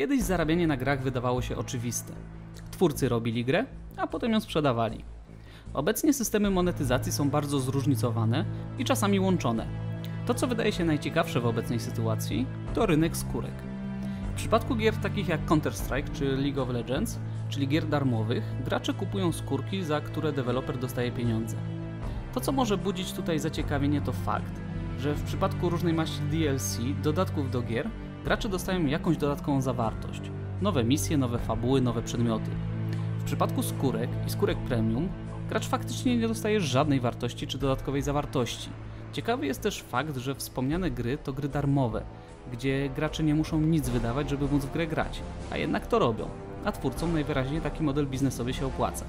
Kiedyś zarabianie na grach wydawało się oczywiste. Twórcy robili grę, a potem ją sprzedawali. Obecnie systemy monetyzacji są bardzo zróżnicowane i czasami łączone. To, co wydaje się najciekawsze w obecnej sytuacji, to rynek skórek. W przypadku gier takich jak Counter-Strike czy League of Legends, czyli gier darmowych, gracze kupują skórki, za które deweloper dostaje pieniądze. To, co może budzić tutaj zaciekawienie, to fakt, że w przypadku różnej maści DLC, dodatków do gier, gracze dostają jakąś dodatkową zawartość. Nowe misje, nowe fabuły, nowe przedmioty. W przypadku skórek i skórek premium, gracz faktycznie nie dostaje żadnej wartości czy dodatkowej zawartości. Ciekawy jest też fakt, że wspomniane gry to gry darmowe, gdzie gracze nie muszą nic wydawać, żeby móc w grę grać, a jednak to robią, a twórcom najwyraźniej taki model biznesowy się opłaca.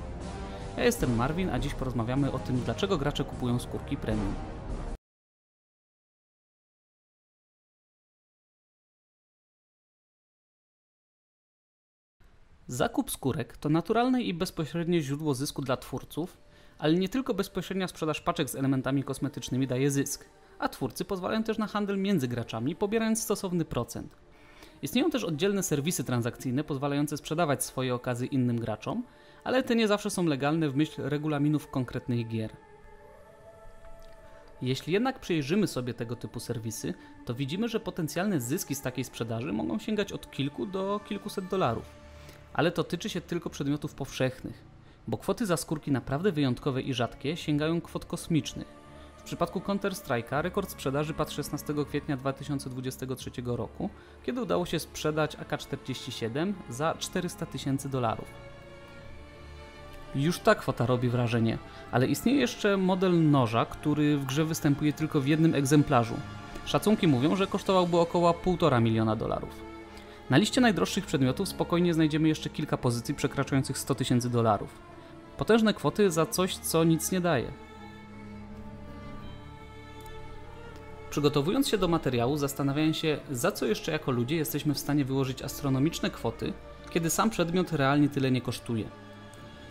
Ja jestem Marvin, a dziś porozmawiamy o tym, dlaczego gracze kupują skórki premium. Zakup skórek to naturalne i bezpośrednie źródło zysku dla twórców, ale nie tylko bezpośrednia sprzedaż paczek z elementami kosmetycznymi daje zysk, a twórcy pozwalają też na handel między graczami, pobierając stosowny procent. Istnieją też oddzielne serwisy transakcyjne pozwalające sprzedawać swoje okazy innym graczom, ale te nie zawsze są legalne w myśl regulaminów konkretnych gier. Jeśli jednak przyjrzymy sobie tego typu serwisy, to widzimy, że potencjalne zyski z takiej sprzedaży mogą sięgać od kilku do kilkuset dolarów. Ale to tyczy się tylko przedmiotów powszechnych, bo kwoty za skórki naprawdę wyjątkowe i rzadkie sięgają kwot kosmicznych. W przypadku Counter-Strike'a rekord sprzedaży padł 16 kwietnia 2023 roku, kiedy udało się sprzedać AK-47 za 400 tysięcy dolarów. Już ta kwota robi wrażenie, ale istnieje jeszcze model noża, który w grze występuje tylko w jednym egzemplarzu. Szacunki mówią, że kosztowałby około 1,5 miliona dolarów. Na liście najdroższych przedmiotów spokojnie znajdziemy jeszcze kilka pozycji przekraczających 100 tysięcy dolarów. Potężne kwoty za coś, co nic nie daje. Przygotowując się do materiału, zastanawiałem się, za co jeszcze jako ludzie jesteśmy w stanie wyłożyć astronomiczne kwoty, kiedy sam przedmiot realnie tyle nie kosztuje.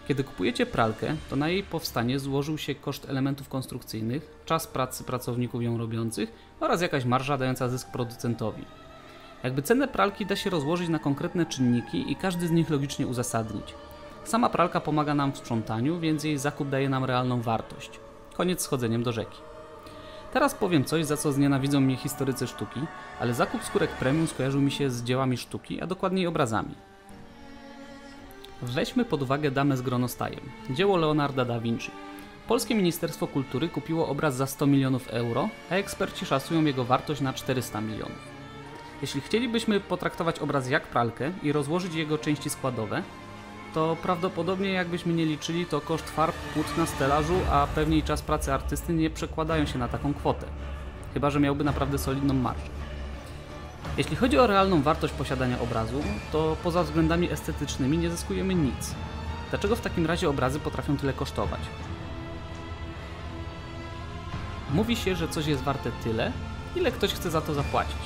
Kiedy kupujecie pralkę, to na jej powstanie złożył się koszt elementów konstrukcyjnych, czas pracy pracowników ją robiących oraz jakaś marża dająca zysk producentowi. Jakby cenę pralki da się rozłożyć na konkretne czynniki i każdy z nich logicznie uzasadnić. Sama pralka pomaga nam w sprzątaniu, więc jej zakup daje nam realną wartość. Koniec z chodzeniem do rzeki. Teraz powiem coś, za co znienawidzą mnie historycy sztuki, ale zakup skórek premium skojarzył mi się z dziełami sztuki, a dokładniej obrazami. Weźmy pod uwagę Damę z Gronostajem, dzieło Leonarda da Vinci. Polskie Ministerstwo Kultury kupiło obraz za 100 milionów euro, a eksperci szacują jego wartość na 400 milionów. Jeśli chcielibyśmy potraktować obraz jak pralkę i rozłożyć jego części składowe, to prawdopodobnie jakbyśmy nie liczyli, to koszt farb, płótna, stelażu, a pewnie i czas pracy artysty nie przekładają się na taką kwotę. Chyba że miałby naprawdę solidną marżę. Jeśli chodzi o realną wartość posiadania obrazu, to poza względami estetycznymi nie zyskujemy nic. Dlaczego w takim razie obrazy potrafią tyle kosztować? Mówi się, że coś jest warte tyle, ile ktoś chce za to zapłacić.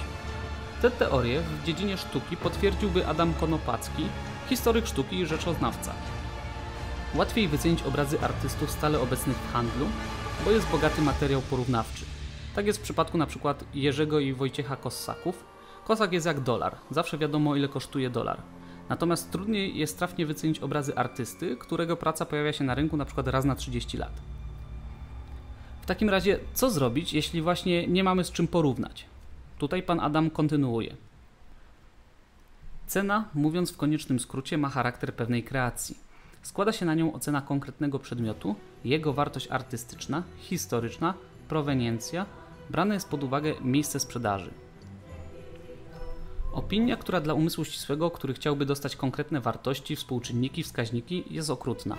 Te teorie w dziedzinie sztuki potwierdziłby Adam Konopacki, historyk sztuki i rzeczoznawca. Łatwiej wycenić obrazy artystów stale obecnych w handlu, bo jest bogaty materiał porównawczy. Tak jest w przypadku np. Jerzego i Wojciecha Kossaków. Kossak jest jak dolar, zawsze wiadomo, ile kosztuje dolar. Natomiast trudniej jest trafnie wycenić obrazy artysty, którego praca pojawia się na rynku np. raz na 30 lat. W takim razie co zrobić, jeśli właśnie nie mamy z czym porównać? Tutaj pan Adam kontynuuje. Cena, mówiąc w koniecznym skrócie, ma charakter pewnej kreacji. Składa się na nią ocena konkretnego przedmiotu, jego wartość artystyczna, historyczna, proweniencja, brane jest pod uwagę miejsce sprzedaży. Opinia, która dla umysłu ścisłego, który chciałby dostać konkretne wartości, współczynniki, wskaźniki, jest okrutna.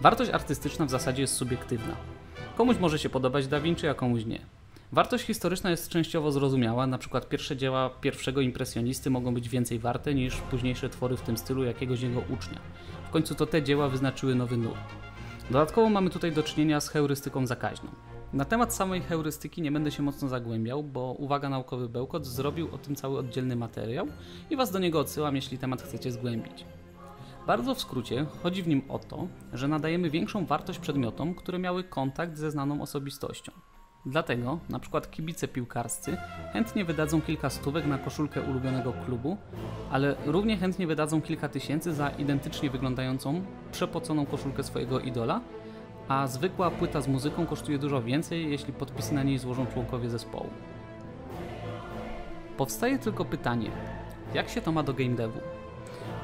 Wartość artystyczna w zasadzie jest subiektywna. Komuś może się podobać Da Vinci, a komuś nie. Wartość historyczna jest częściowo zrozumiała, np. pierwsze dzieła pierwszego impresjonisty mogą być więcej warte niż późniejsze twory w tym stylu jakiegoś jego ucznia. W końcu to te dzieła wyznaczyły nowy nurt. Dodatkowo mamy tutaj do czynienia z heurystyką zakaźną. Na temat samej heurystyki nie będę się mocno zagłębiał, bo uwaga, naukowy bełkot zrobił o tym cały oddzielny materiał i was do niego odsyłam, jeśli temat chcecie zgłębić. Bardzo w skrócie chodzi w nim o to, że nadajemy większą wartość przedmiotom, które miały kontakt ze znaną osobistością. Dlatego na przykład kibice piłkarscy chętnie wydadzą kilka stówek na koszulkę ulubionego klubu, ale równie chętnie wydadzą kilka tysięcy za identycznie wyglądającą, przepoconą koszulkę swojego idola, a zwykła płyta z muzyką kosztuje dużo więcej, jeśli podpisy na niej złożą członkowie zespołu. Powstaje tylko pytanie, jak się to ma do game devu?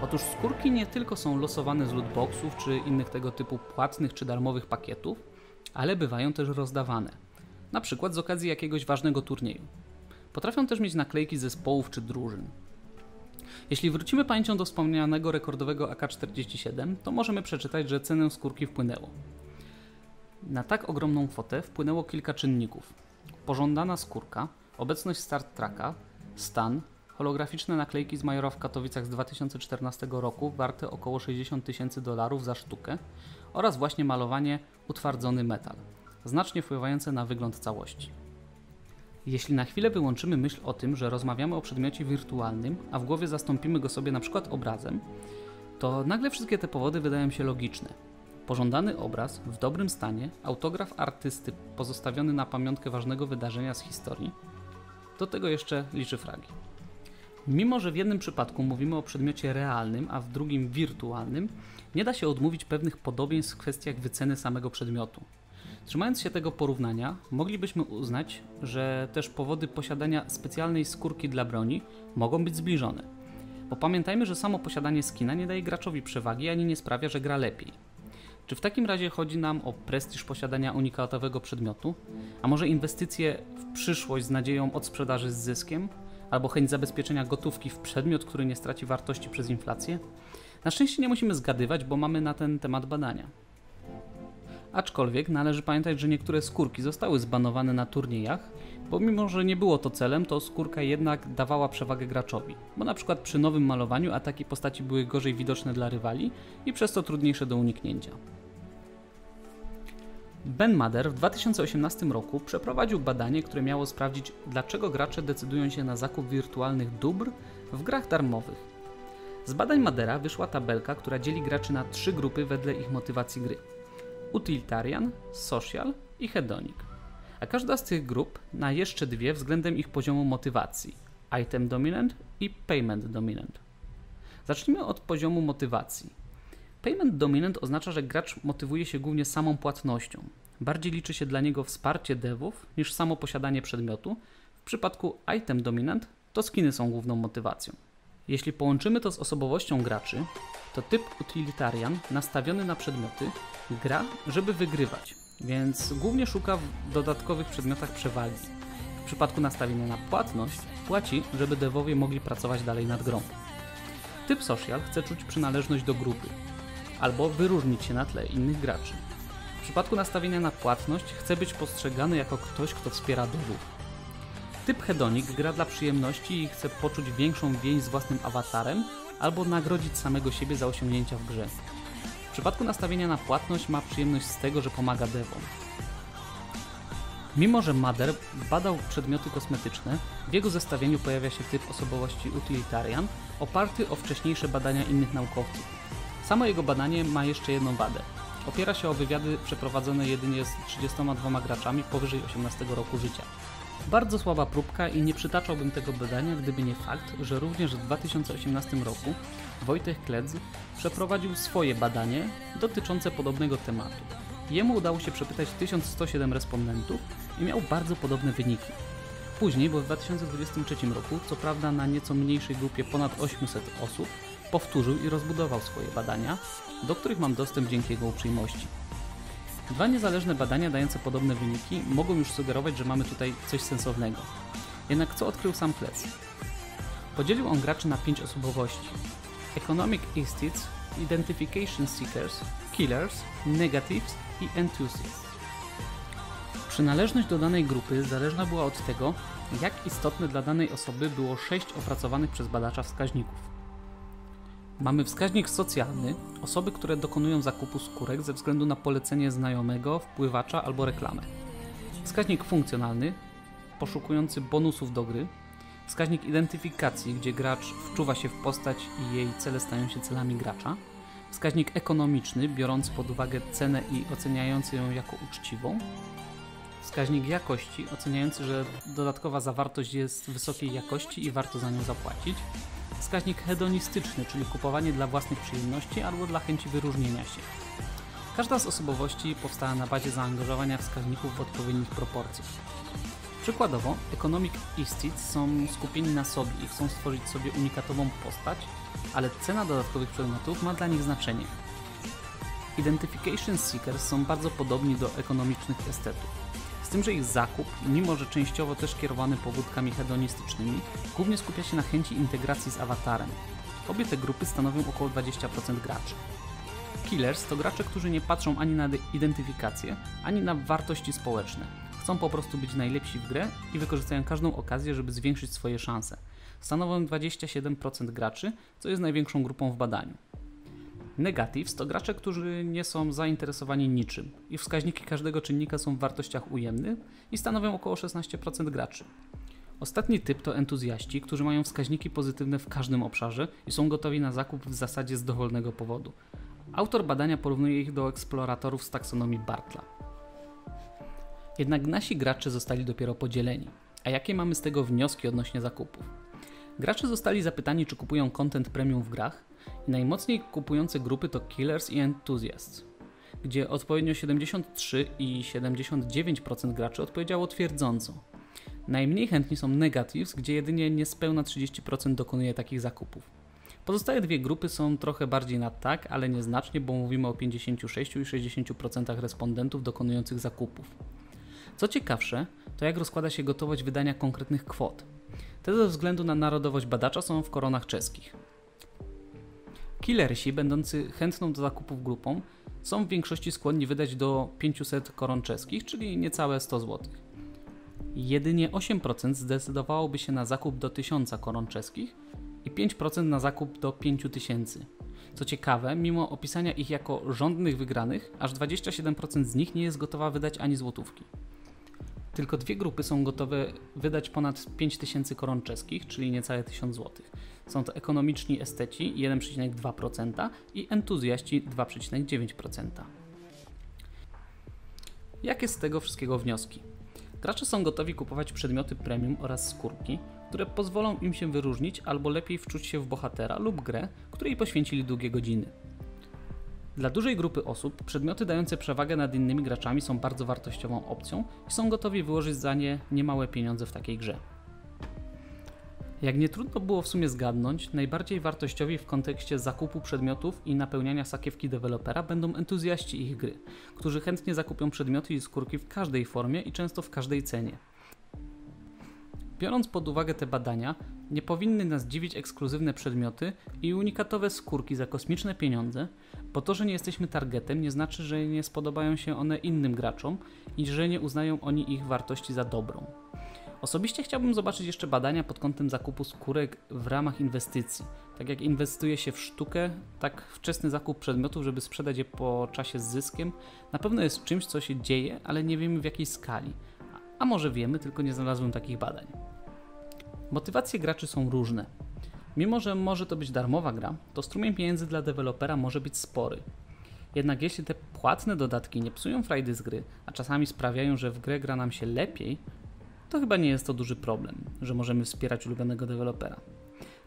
Otóż skórki nie tylko są losowane z lootboxów czy innych tego typu płatnych czy darmowych pakietów, ale bywają też rozdawane, na przykład z okazji jakiegoś ważnego turnieju. Potrafią też mieć naklejki zespołów czy drużyn. Jeśli wrócimy pamięcią do wspomnianego rekordowego AK-47, to możemy przeczytać, że cenę skórki wpłynęło. Na tak ogromną kwotę wpłynęło kilka czynników. Pożądana skórka, obecność Start Tracka, stan, holograficzne naklejki z Majora w Katowicach z 2014 roku warte około $60 000 za sztukę oraz właśnie malowanie utwardzony metal, znacznie wpływające na wygląd całości. Jeśli na chwilę wyłączymy myśl o tym, że rozmawiamy o przedmiocie wirtualnym, a w głowie zastąpimy go sobie na przykład obrazem, to nagle wszystkie te powody wydają się logiczne. Pożądany obraz, w dobrym stanie, autograf artysty pozostawiony na pamiątkę ważnego wydarzenia z historii, do tego jeszcze liczy fragi. Mimo że w jednym przypadku mówimy o przedmiocie realnym, a w drugim wirtualnym, nie da się odmówić pewnych podobieństw w kwestiach wyceny samego przedmiotu. Trzymając się tego porównania, moglibyśmy uznać, że też powody posiadania specjalnej skórki dla broni mogą być zbliżone. Bo pamiętajmy, że samo posiadanie skina nie daje graczowi przewagi, ani nie sprawia, że gra lepiej. Czy w takim razie chodzi nam o prestiż posiadania unikatowego przedmiotu? A może inwestycje w przyszłość z nadzieją odsprzedaży z zyskiem? Albo chęć zabezpieczenia gotówki w przedmiot, który nie straci wartości przez inflację? Na szczęście nie musimy zgadywać, bo mamy na ten temat badania. Aczkolwiek należy pamiętać, że niektóre skórki zostały zbanowane na turniejach, pomimo że nie było to celem, to skórka jednak dawała przewagę graczowi, bo na przykład przy nowym malowaniu ataki postaci były gorzej widoczne dla rywali i przez to trudniejsze do uniknięcia. Ben Mader w 2018 roku przeprowadził badanie, które miało sprawdzić, dlaczego gracze decydują się na zakup wirtualnych dóbr w grach darmowych. Z badań Madera wyszła tabelka, która dzieli graczy na trzy grupy wedle ich motywacji gry: Utilitarian, Social i Hedonic. A każda z tych grup na jeszcze dwie względem ich poziomu motywacji: Item Dominant i Payment Dominant. Zacznijmy od poziomu motywacji. Payment Dominant oznacza, że gracz motywuje się głównie samą płatnością. Bardziej liczy się dla niego wsparcie devów niż samo posiadanie przedmiotu. W przypadku Item Dominant to skiny są główną motywacją. Jeśli połączymy to z osobowością graczy, to typ Utilitarian nastawiony na przedmioty gra, żeby wygrywać, więc głównie szuka w dodatkowych przedmiotach przewagi. W przypadku nastawienia na płatność płaci, żeby devowie mogli pracować dalej nad grą. Typ Social chce czuć przynależność do grupy albo wyróżnić się na tle innych graczy. W przypadku nastawienia na płatność chce być postrzegany jako ktoś, kto wspiera devów. Typ Hedonic gra dla przyjemności i chce poczuć większą więź z własnym awatarem albo nagrodzić samego siebie za osiągnięcia w grze. W przypadku nastawienia na płatność ma przyjemność z tego, że pomaga devom. Mimo że Mader badał przedmioty kosmetyczne, w jego zestawieniu pojawia się typ osobowości Utilitarian oparty o wcześniejsze badania innych naukowców. Samo jego badanie ma jeszcze jedną wadę. Opiera się o wywiady przeprowadzone jedynie z 32 graczami powyżej 18 roku życia. Bardzo słaba próbka i nie przytaczałbym tego badania, gdyby nie fakt, że również w 2018 roku Wojtek Kledz przeprowadził swoje badanie dotyczące podobnego tematu. Jemu udało się przepytać 1107 respondentów i miał bardzo podobne wyniki. Później, bo w 2023 roku, co prawda na nieco mniejszej grupie ponad 800 osób, powtórzył i rozbudował swoje badania, do których mam dostęp dzięki jego uprzejmości. Dwa niezależne badania dające podobne wyniki mogą już sugerować, że mamy tutaj coś sensownego. Jednak co odkrył sam Kledz? Podzielił on graczy na 5 osobowości: Economic Instincts, Identification Seekers, Killers, Negatives i Enthusiasts. Przynależność do danej grupy zależna była od tego, jak istotne dla danej osoby było 6 opracowanych przez badacza wskaźników. Mamy wskaźnik socjalny, osoby, które dokonują zakupu skórek ze względu na polecenie znajomego, wpływacza albo reklamę. Wskaźnik funkcjonalny, poszukujący bonusów do gry. Wskaźnik identyfikacji, gdzie gracz wczuwa się w postać i jej cele stają się celami gracza. Wskaźnik ekonomiczny, biorący pod uwagę cenę i oceniający ją jako uczciwą. Wskaźnik jakości oceniający, że dodatkowa zawartość jest wysokiej jakości i warto za nią zapłacić. Wskaźnik hedonistyczny, czyli kupowanie dla własnych przyjemności albo dla chęci wyróżnienia się. Każda z osobowości powstała na bazie zaangażowania wskaźników w odpowiednich proporcjach. Przykładowo, Economic Istids są skupieni na sobie i chcą stworzyć sobie unikatową postać, ale cena dodatkowych przedmiotów ma dla nich znaczenie. Identification Seekers są bardzo podobni do ekonomicznych estetów, z tym, że ich zakup, mimo że częściowo też kierowany pobudkami hedonistycznymi, głównie skupia się na chęci integracji z awatarem. Obie te grupy stanowią około 20% graczy. Killers to gracze, którzy nie patrzą ani na identyfikację, ani na wartości społeczne. Chcą po prostu być najlepsi w grę i wykorzystają każdą okazję, żeby zwiększyć swoje szanse. Stanowią 27% graczy, co jest największą grupą w badaniu. Negatives to gracze, którzy nie są zainteresowani niczym. Ich wskaźniki każdego czynnika są w wartościach ujemnych i stanowią około 16% graczy. Ostatni typ to entuzjaści, którzy mają wskaźniki pozytywne w każdym obszarze i są gotowi na zakup w zasadzie z dowolnego powodu. Autor badania porównuje ich do eksploratorów z taksonomii Bartla. Jednak nasi gracze zostali dopiero podzieleni. A jakie mamy z tego wnioski odnośnie zakupów? Gracze zostali zapytani, czy kupują content premium w grach, i najmocniej kupujące grupy to Killers i Enthusiasts, gdzie odpowiednio 73 i 79% graczy odpowiedziało twierdząco. Najmniej chętni są Negatives, gdzie jedynie niespełna 30% dokonuje takich zakupów. Pozostałe dwie grupy są trochę bardziej na tak, ale nieznacznie, bo mówimy o 56 i 60% respondentów dokonujących zakupów. Co ciekawsze, to jak rozkłada się gotowość wydania konkretnych kwot. Te ze względu na narodowość badacza są w koronach czeskich. Killersi, będący chętną do zakupów grupą, są w większości skłonni wydać do 500 koron czeskich, czyli niecałe 100 zł. Jedynie 8% zdecydowałoby się na zakup do 1000 koron czeskich i 5% na zakup do 5000. Co ciekawe, mimo opisania ich jako żądnych wygranych, aż 27% z nich nie jest gotowa wydać ani złotówki. Tylko dwie grupy są gotowe wydać ponad 5000 koron czeskich, czyli niecałe 1000 zł. Są to ekonomiczni esteci 1,2% i entuzjaści 2,9%. Jakie z tego wszystkiego wnioski? Gracze są gotowi kupować przedmioty premium oraz skórki, które pozwolą im się wyróżnić albo lepiej wczuć się w bohatera lub grę, której poświęcili długie godziny. Dla dużej grupy osób przedmioty dające przewagę nad innymi graczami są bardzo wartościową opcją i są gotowi wyłożyć za nie niemałe pieniądze w takiej grze. Jak nie trudno było w sumie zgadnąć, najbardziej wartościowi w kontekście zakupu przedmiotów i napełniania sakiewki dewelopera będą entuzjaści ich gry, którzy chętnie zakupią przedmioty i skórki w każdej formie i często w każdej cenie. Biorąc pod uwagę te badania, nie powinny nas dziwić ekskluzywne przedmioty i unikatowe skórki za kosmiczne pieniądze, bo to, że nie jesteśmy targetem, nie znaczy, że nie spodobają się one innym graczom i że nie uznają oni ich wartości za dobrą. Osobiście chciałbym zobaczyć jeszcze badania pod kątem zakupu skórek w ramach inwestycji. Tak jak inwestuje się w sztukę, tak wczesny zakup przedmiotów, żeby sprzedać je po czasie z zyskiem, na pewno jest czymś, co się dzieje, ale nie wiemy w jakiej skali. A może wiemy, tylko nie znalazłem takich badań. Motywacje graczy są różne. Mimo że może to być darmowa gra, to strumień pieniędzy dla dewelopera może być spory. Jednak jeśli te płatne dodatki nie psują frajdy z gry, a czasami sprawiają, że w grę gra nam się lepiej, to chyba nie jest to duży problem, że możemy wspierać ulubionego dewelopera.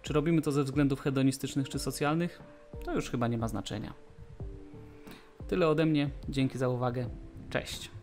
Czy robimy to ze względów hedonistycznych czy socjalnych? To już chyba nie ma znaczenia. Tyle ode mnie, dzięki za uwagę, cześć!